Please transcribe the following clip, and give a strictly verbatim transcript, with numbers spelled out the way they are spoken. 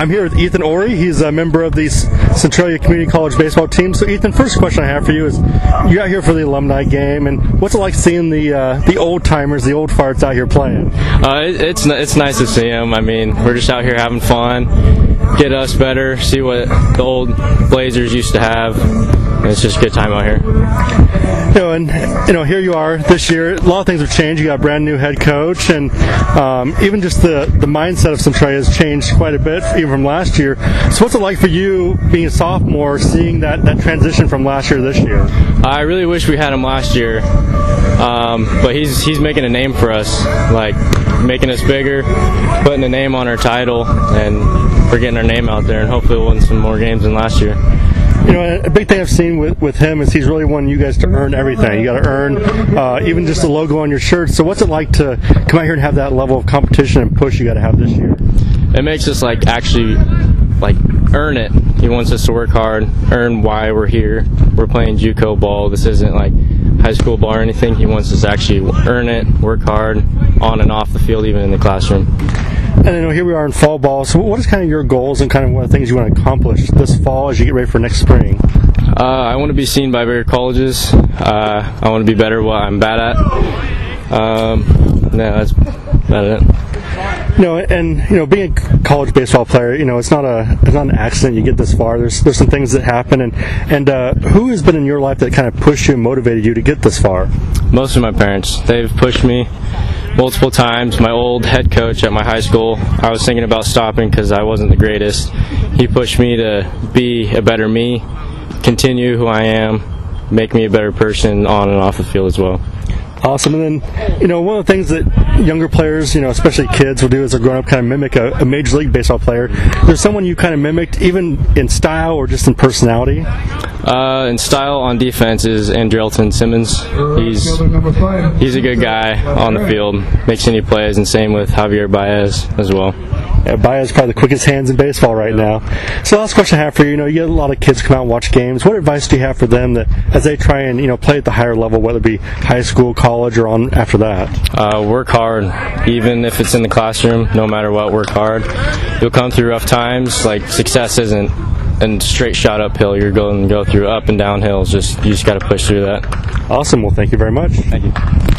I'm here with Ethan Hori. He's a member of the Centralia Community College baseball team. So, Ethan, first question I have for you is, you're out here for the alumni game, and what's it like seeing the uh, the old timers, the old farts out here playing? Uh, it, it's it's nice to see them. I mean, we're just out here having fun, get us better, see what the old Blazers used to have. And it's just a good time out here. You know, and you know, here you are this year. A lot of things have changed. You got a brand new head coach, and um, even just the, the mindset of Centralia has changed quite a bit, even from last year. So, what's it like for you, being a sophomore, seeing that, that transition from last year to this year? I really wish we had him last year, um, but he's he's making a name for us, like making us bigger, putting a name on our title, and we're getting our name out there, and hopefully we'll win some more games than last year. You know, a big thing I've seen with, with him is he's really wanting you guys to earn everything. You got to earn uh, even just the logo on your shirt. So what's it like to come out here and have that level of competition and push you got to have this year? It makes us, like, actually, like, earn it. He wants us to work hard, earn why we're here. We're playing JUCO ball. This isn't, like, high school ball or anything. He wants us to actually earn it, work hard, on and off the field, even in the classroom. And I know here we are in fall ball, so what is kind of your goals and kind of what things you want to accomplish this fall as you get ready for next spring? Uh, I want to be seen by bigger colleges. Uh, I want to be better at what I'm bad at. Um, no, that's about it. You know, and you know, being a college baseball player, you know, it's not a it's not an accident you get this far. There's there's some things that happen, and and uh, who has been in your life that kind of pushed you and motivated you to get this far? Most of my parents. They've pushed me multiple times. My old head coach at my high school, I was thinking about stopping because I wasn't the greatest. He pushed me to be a better me, continue who I am, make me a better person on and off the field as well. Awesome. And then, you know, one of the things that younger players, you know, especially kids, will do as they're growing up, kind of mimic a, a Major League Baseball player. There's someone you kind of mimicked, even in style or just in personality? Uh, in style on defense is Andrelton Simmons. He's he's a good guy on the field, makes any plays, and same with Javier Baez as well. Yeah, Baez is probably the quickest hands in baseball right now. So the last question I have for you, you know, you get a lot of kids come out and watch games. What advice do you have for them that as they try and, you know, play at the higher level, whether it be high school, college, or on after that? Uh, work hard, even if it's in the classroom, no matter what, work hard. You'll come through rough times. Like, success isn't and straight shot uphill. You're going to go through up and down hills. Just you just got to push through that. Awesome. Well, thank you very much. Thank you.